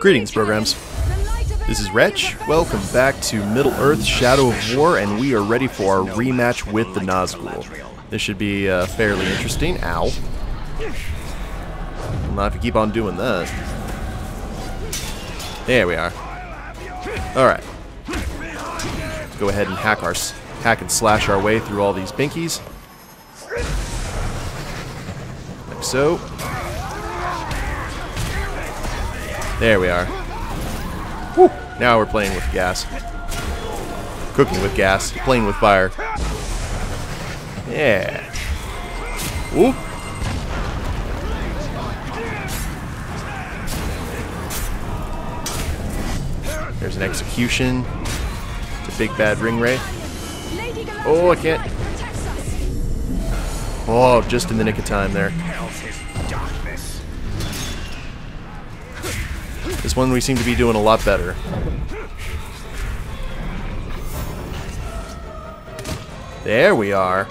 Greetings, programs. This is Wretch. Welcome back to Middle Earth: Shadow of War, and we are ready for our rematch with the Nazgûl. This should be fairly interesting. Ow. I'll have to keep on doing that. There we are. Alright. Let's go ahead and hack and slash our way through all these binkies. Like so. There we are. Woo. Now we're playing with gas. Cooking with gas. Playing with fire. Yeah. Ooh. There's an execution. It's a big bad Ringwraith. Oh, I can't. Oh, just in the nick of time there. This one we seem to be doing a lot better. There we are.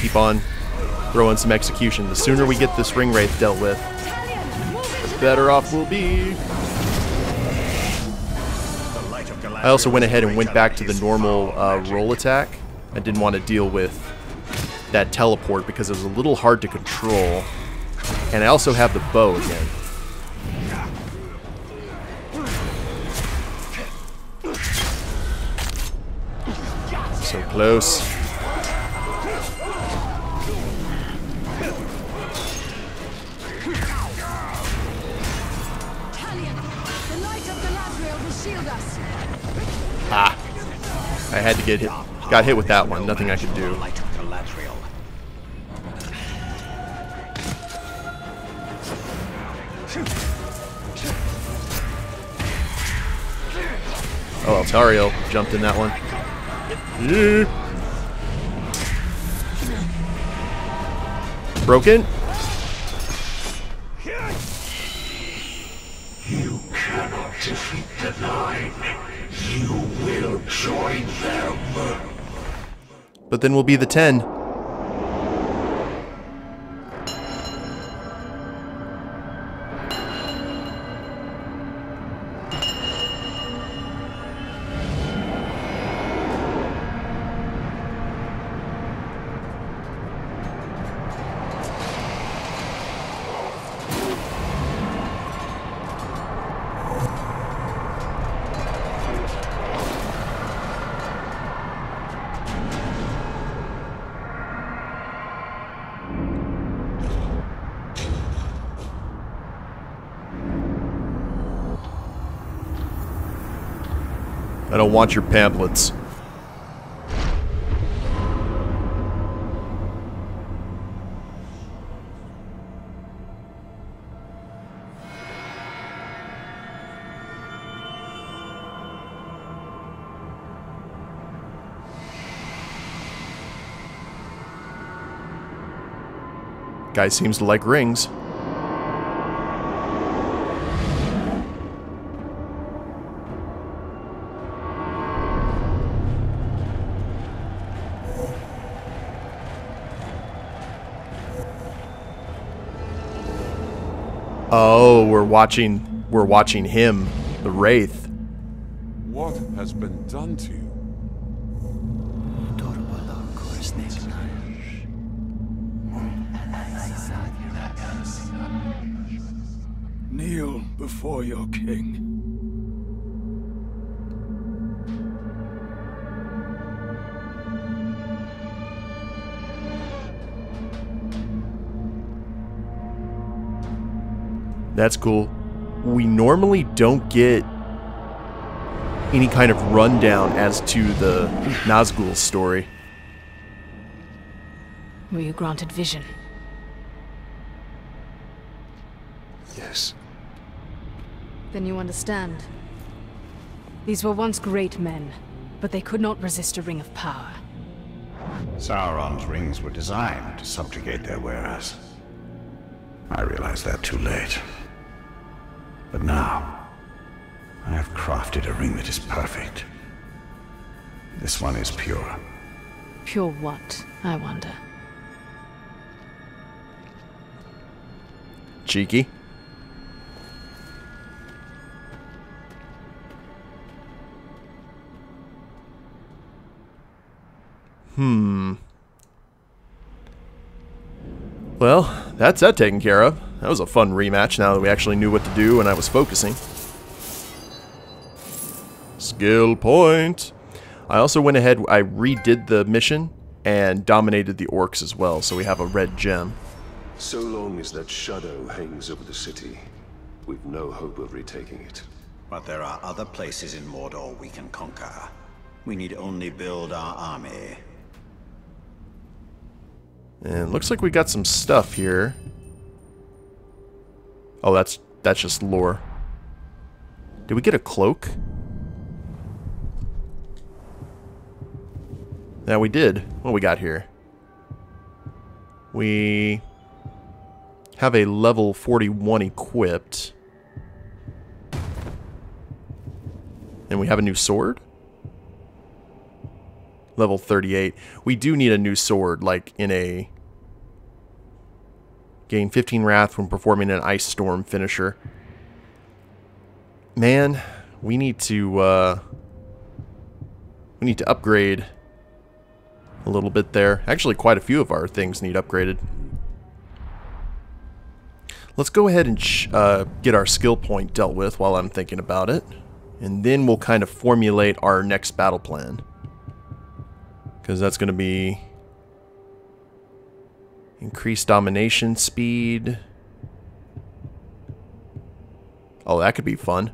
Keep on. Throw in some execution. The sooner we get this Ringwraith dealt with, the better off we'll be. I also went ahead and went back to the normal roll attack. I didn't want to deal with that teleport because it was a little hard to control. And I also have the bow again. So close. Ah, I had to get hit. Got hit with that one. Nothing I could do. Oh, Eltariel jumped in that one. Yeah. Broken. You cannot defeat the nine. You will join them. But then we'll be the 10. I don't want your pamphlets. Guy seems to like rings. Oh, we're watching him, the Wraith. What has been done to you? Kneel before your king. That's cool. We normally don't get any kind of rundown as to the Nazgûl's story. Were you granted vision? Yes. Then you understand. These were once great men, but they could not resist a ring of power. Sauron's rings were designed to subjugate their wearers. I realized that too late. But now, I have crafted a ring that is perfect. This one is pure. Pure what, I wonder? cheeky. Well, that's that taken care of. That was a fun rematch now that we actually knew what to do and I was focusing. Skill point! I also went ahead, I redid the mission and dominated the orcs as well, so we have a red gem. So long as that shadow hangs over the city, we've no hope of retaking it. But there are other places in Mordor we can conquer. We need only build our army. And looks like we got some stuff here. Oh, that's just lore. Did we get a cloak? Yeah, we did. What we got here? We have a level 41 equipped. And we have a new sword? Level 38. We do need a new sword, like in a... Gain 15 wrath when performing an ice storm finisher. Man, we need to upgrade a little bit there. Actually, quite a few of our things need upgraded. Let's go ahead and get our skill point dealt with while I'm thinking about it. And then we'll kind of formulate our next battle plan. Because that's going to be... Increased domination speed. Oh, that could be fun.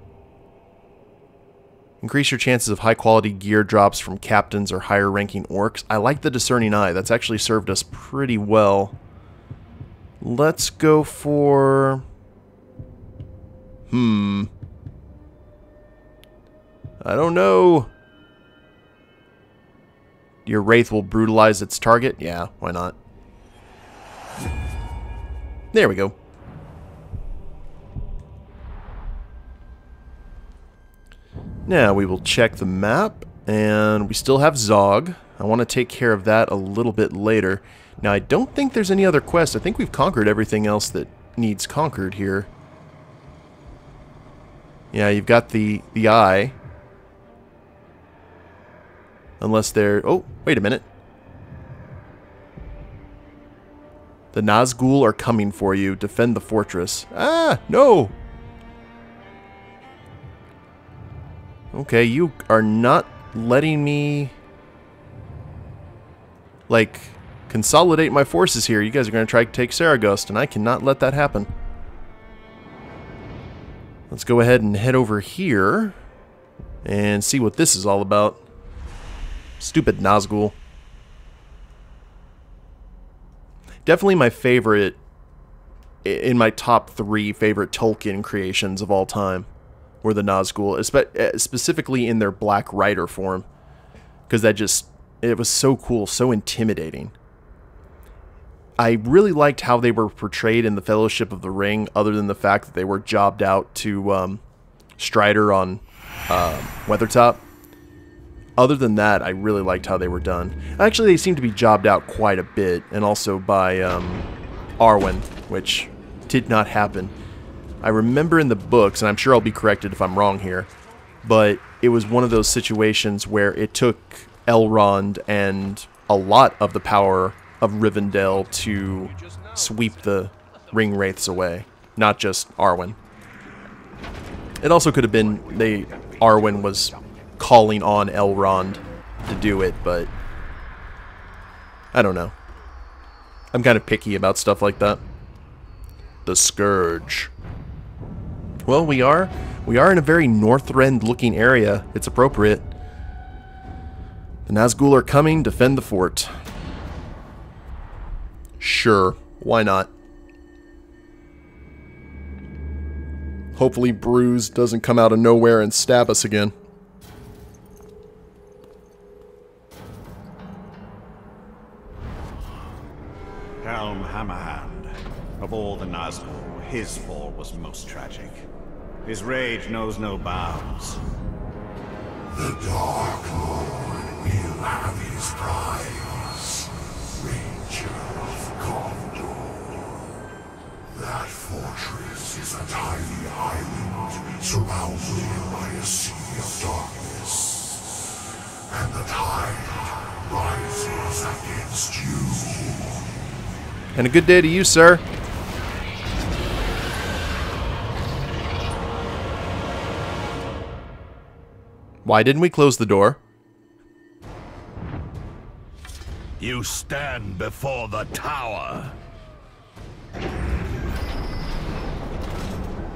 Increase your chances of high-quality gear drops from captains or higher-ranking orcs. I like the discerning eye. That's actually served us pretty well. Let's go for... I don't know. Your wraith will brutalize its target. Yeah, why not? There we go. Now we will check the map, and we still have Zog. I want to take care of that a little bit later. Now I don't think there's any other quest. I think we've conquered everything else that needs conquered here. Yeah, you've got the eye. Unless they're... Oh, wait a minute. The Nazgûl are coming for you. Defend the fortress. Ah, no! Okay, you are not letting me, like, consolidate my forces here. You guys are going to try to take Saragos, and I cannot let that happen. Let's go ahead and head over here and see what this is all about. Stupid Nazgûl. Definitely my favorite, in my top 3 favorite Tolkien creations of all time, were the Nazgûl, specifically in their Black Rider form, because it was so cool, so intimidating. I really liked how they were portrayed in The Fellowship of the Ring, other than the fact that they were jobbed out to Strider on Weathertop. Other than that, I really liked how they were done. Actually, they seem to be jobbed out quite a bit, and also by Arwen, which did not happen. I remember in the books, and I'm sure I'll be corrected if I'm wrong here, but it was one of those situations where it took Elrond and a lot of the power of Rivendell to sweep the Ringwraiths away, not just Arwen. It also could have been Arwen was calling on Elrond to do it, but I don't know. I'm kind of picky about stuff like that. The Scourge. Well, we are in a very Northrend looking area. It's appropriate. The Nazgûl are coming. Defend the fort. Sure, why not? Hopefully Bruise doesn't come out of nowhere and stab us again. Helm Hammerhand. Of all the Nazgûl, his fall was most tragic. His rage knows no bounds. The Dark Lord will have his prize. Ranger of Gondor. That fortress force against you. And a good day to you, sir. Why didn't we close the door? You stand before the tower.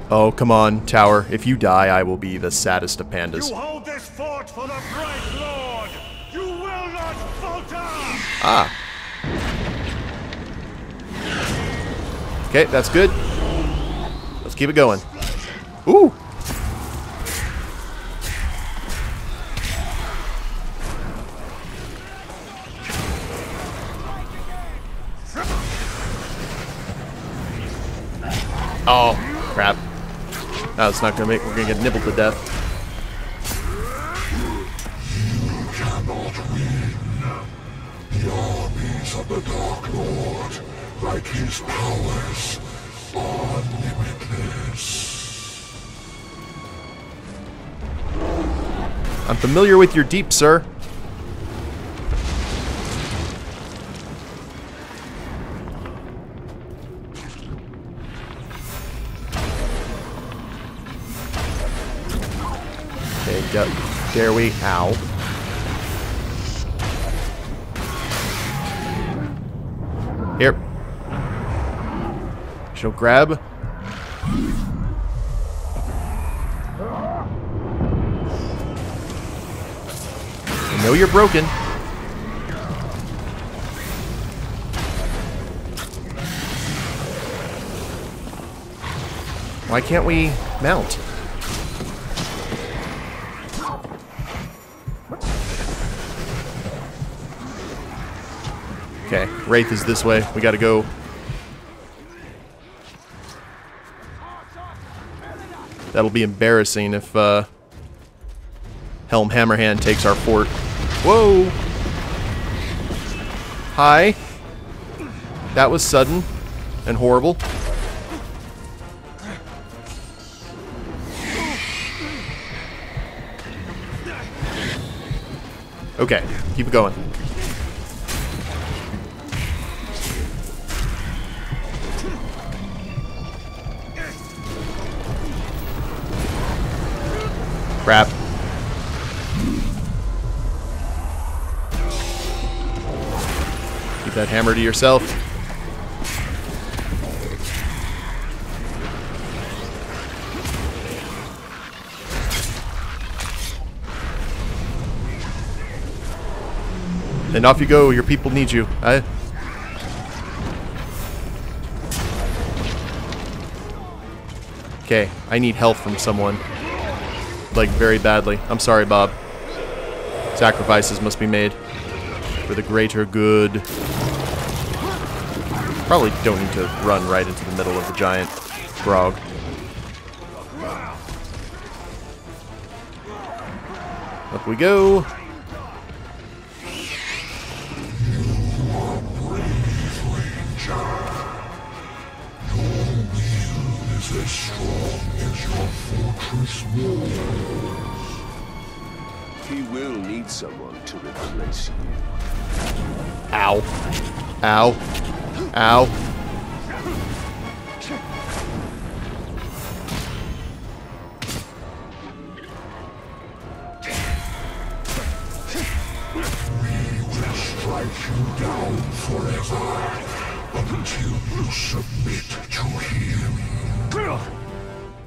Oh, come on, tower. If you die, I will be the saddest of pandas. You hold this fort for the Bright Lord. You will not falter. Ah. Okay, that's good. Let's keep it going. Ooh. Oh, crap. No, it's not gonna make, we're gonna get nibbled to death. You cannot win. The armies of the Dark Lord, like his powers, are limitless. I'm familiar with your deep, sir. Dare we? Ow. Here. She'll grab. I know you're broken. Why can't we mount? Okay, Wraith is this way. We gotta go. That'll be embarrassing if Helm Hammerhand takes our fort. Whoa! Hi. That was sudden and horrible. Okay, keep it going. Crap. Keep that hammer to yourself. And off you go, your people need you. Okay, I need help from someone. Like, very badly. I'm sorry, Bob. Sacrifices must be made for the greater good. Probably don't need to run right into the middle of the giant frog. Up we go. Ow. Ow. Ow. We will strike you down forever until you submit to him.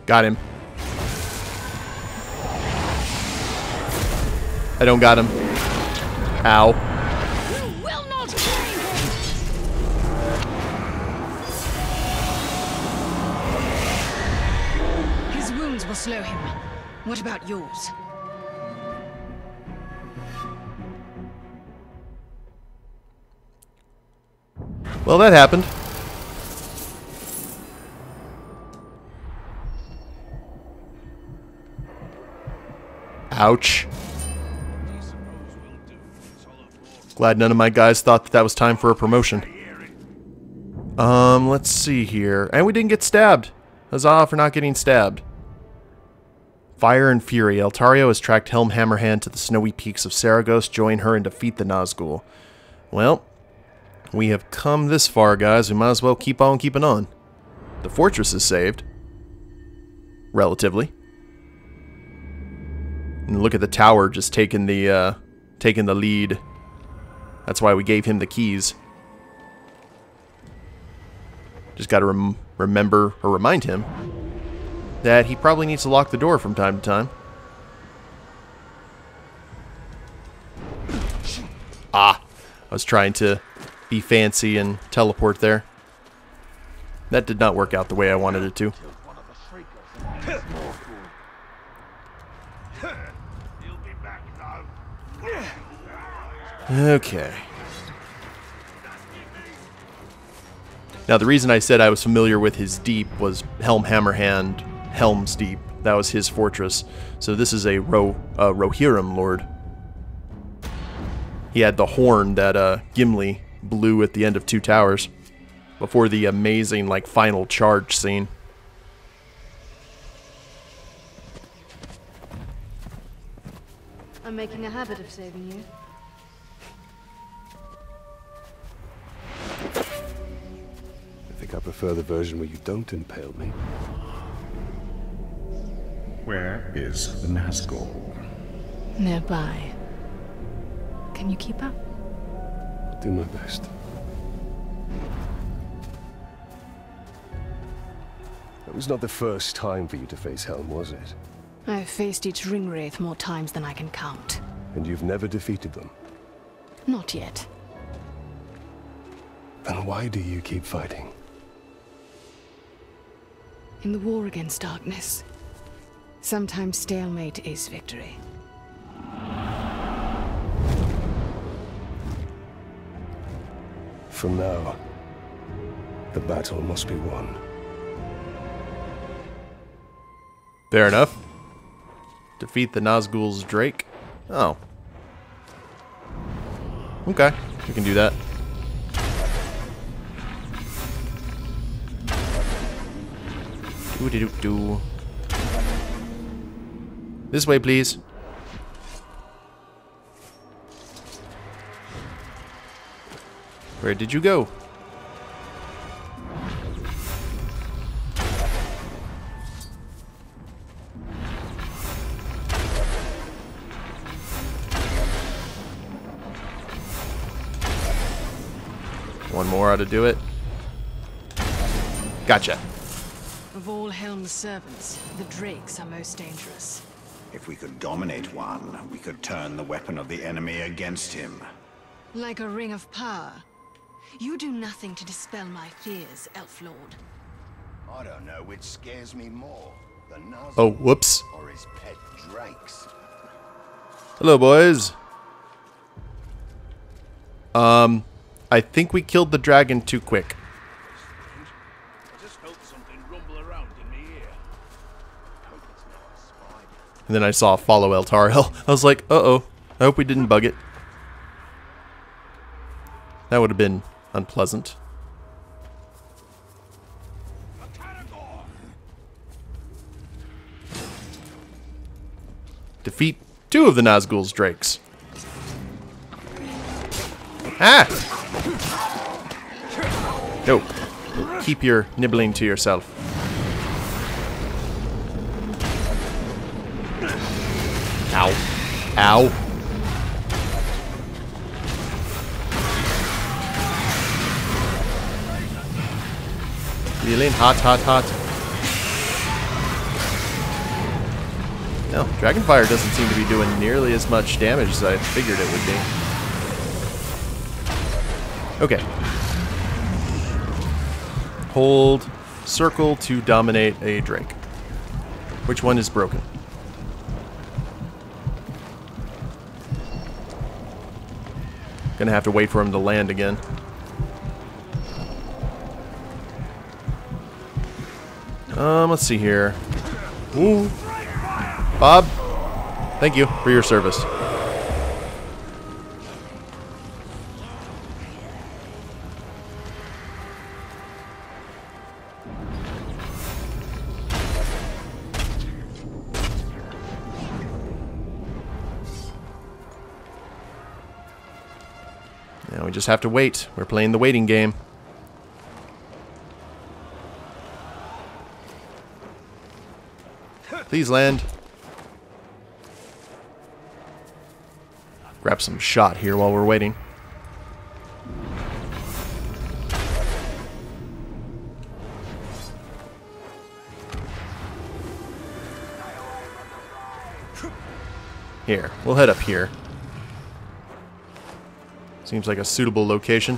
Got him. I don't got him. Ow. Slow him. What about yours? Well, that happened. Ouch. Glad none of my guys thought that was time for a promotion. Let's see here. And we didn't get stabbed. Huzzah for not getting stabbed. Fire and fury. Eltario has tracked Helm Hammerhand to the snowy peaks of Saragos. Join her and defeat the Nazgûl. Well, we have come this far, guys. We might as well keep on keeping on. The fortress is saved. Relatively. And look at the tower just taking the lead. That's why we gave him the keys. Just got to remember or remind him that he probably needs to lock the door from time to time. Ah, I was trying to be fancy and teleport there. That did not work out the way I wanted it to. Okay. Now, the reason I said I was familiar with his deep was Helm Hammerhand, Helm's Deep. That was his fortress. So this is a Rohirrim lord. He had the horn that Gimli blew at the end of Two Towers before the amazing, like, final charge scene. I'm making a habit of saving you. I prefer the version where you don't impale me. Where is the Nazgûl? Nearby. Can you keep up? I'll do my best. That was not the first time for you to face Helm, was it? I've faced each Ringwraith more times than I can count. And you've never defeated them? Not yet. Then why do you keep fighting? In the war against darkness, sometimes stalemate is victory. From now, the battle must be won. Fair enough. Defeat the Nazgûl's Drake. Oh. Okay, we can do that. Doo-doo-doo-doo. This way, please. Where did you go? One more ought to do it. Gotcha. Of all Helm's servants, the Drakes are most dangerous. If we could dominate one, we could turn the weapon of the enemy against him. Like a ring of power. You do nothing to dispel my fears, Elf Lord. I don't know which scares me more, the Nazgûl or his pet Drakes. Hello, boys. I think we killed the dragon too quick. And then I saw follow Eltariel. I was like, uh-oh. I hope we didn't bug it. That would have been unpleasant. Defeat two of the Nazgûl's Drakes. Ah! Nope. Keep your nibbling to yourself. Ow. Ow. Really? Hot, hot, hot. No, Dragonfire doesn't seem to be doing nearly as much damage as I figured it would be. Okay. Hold circle to dominate a Drake. Which one is broken? Gonna have to wait for him to land again. Let's see here. Ooh. Bob, thank you for your service. we just have to wait. We're playing the waiting game. Please land. Grab some shot here while we're waiting. Here, we'll head up here. Seems like a suitable location.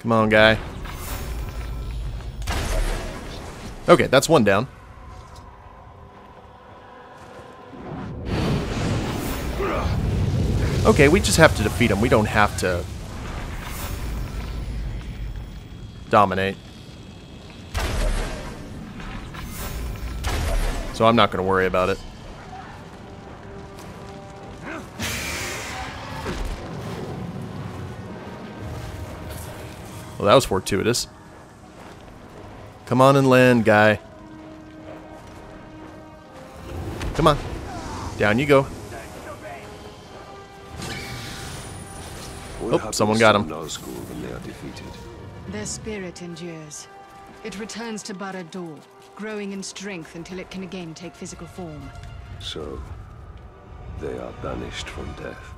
Come on, guy. Okay, that's one down. Okay, we just have to defeat him. We don't have to dominate. So I'm not going to worry about it. Well, that was fortuitous. Come on and land, guy. Come on. Down you go. Oh, someone got him. Their spirit endures. It returns to Barad-dûr, growing in strength until it can again take physical form. So, they are banished from death.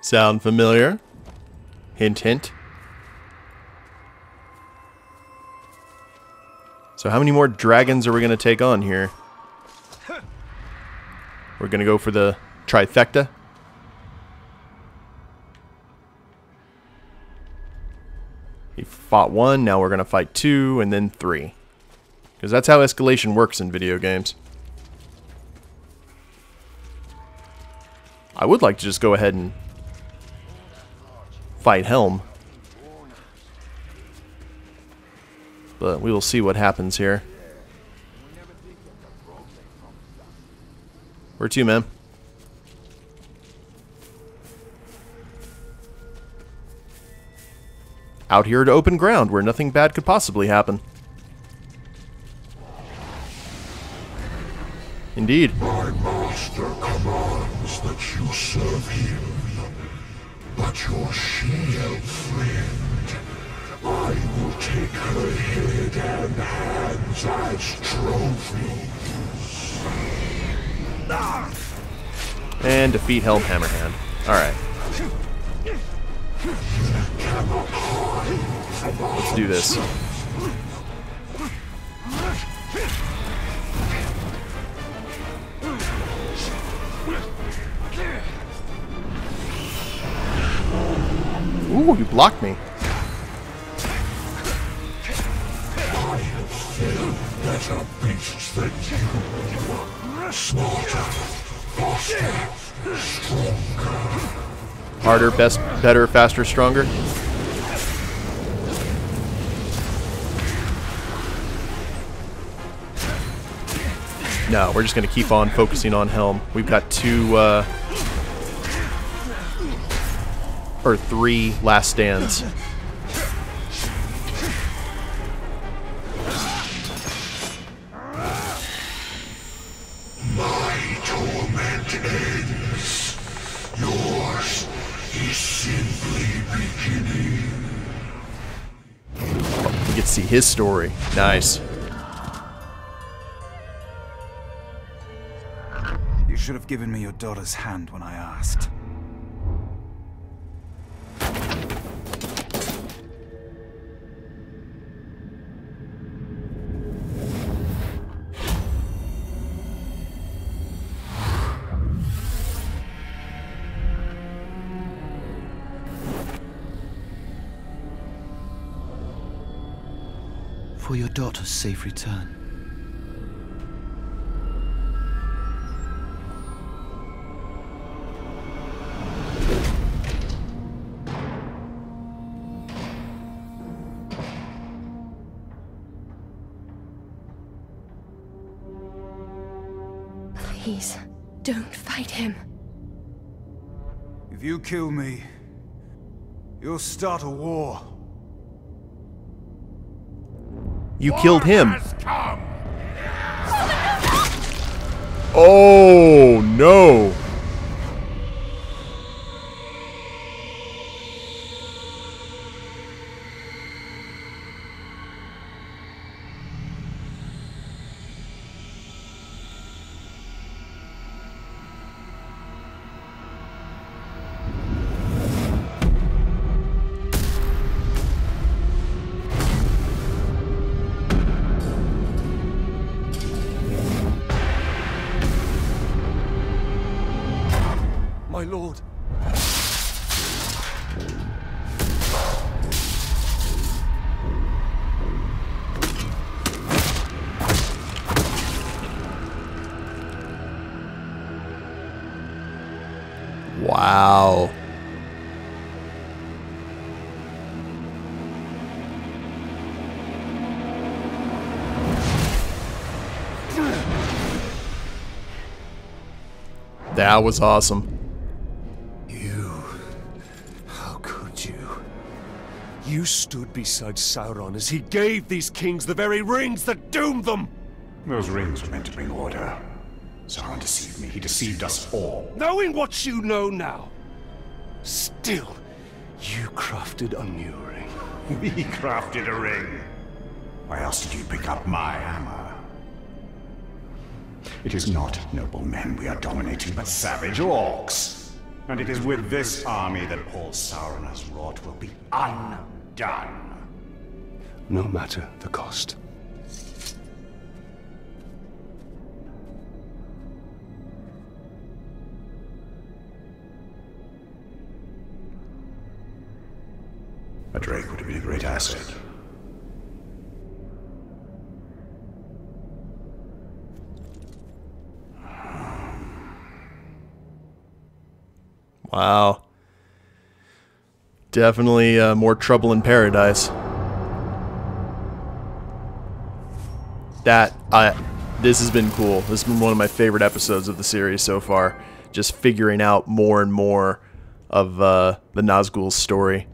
Sound familiar? Hint, hint. So how many more dragons are we going to take on here? We're going to go for the trifecta. He fought one, now we're going to fight two, and then three. Because that's how escalation works in video games. I would like to just go ahead and fight Helm. But we will see what happens here. Where to, man? Out here to open ground where nothing bad could possibly happen. Indeed. My master commands that you serve him, but your she-elf friend, I will take her head and hands as trophies. And defeat Helm Hammerhand. Alright. Let's do this. Ooh, you blocked me. I have failed better beasts than you. Smarter, faster, stronger. Harder, best, better, faster, stronger. No, we're just going to keep on focusing on Helm. We've got three last stands. My torment ends. Yours is simply beginning. Oh, we get to see his story. Nice. You should have given me your daughter's hand when I asked. For your daughter's safe return. Please, don't fight him. If you kill me, you'll start a war. You killed him. Oh, no. Wow. That was awesome. You stood beside Sauron as he gave these kings the very rings that doomed them! Those rings were meant to bring order. Sauron deceived me. He deceived us all. Knowing what you know now, still, you crafted a new ring. We crafted a ring. Why else did you pick up my hammer? It is not noble men we are dominating, but savage orcs. And it is with this army that all Sauron has wrought will be undone. No matter the cost. A drake would have been a great asset. Wow. Definitely more trouble in paradise. This has been cool. This has been one of my favorite episodes of the series so far. Just figuring out more and more of the Nazgûl's story.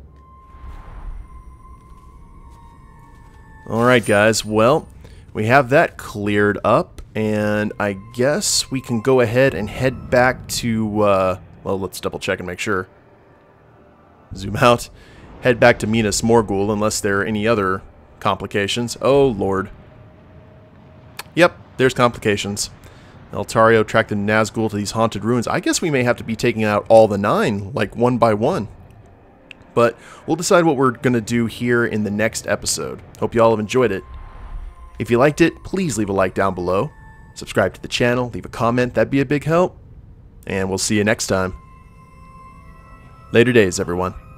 Alright guys, well, we have that cleared up, and I guess we can go ahead and head back to, well, let's double check and make sure. Zoom out. Head back to Minas Morgul, unless there are any other complications. Oh, Lord. Yep, there's complications. Eltario tracked the Nazgûl to these haunted ruins. I guess we may have to be taking out all the 9, like, one by one. But we'll decide what we're going to do here in the next episode. Hope you all have enjoyed it. If you liked it, please leave a like down below. Subscribe to the channel. Leave a comment. That'd be a big help. And we'll see you next time. Later days, everyone.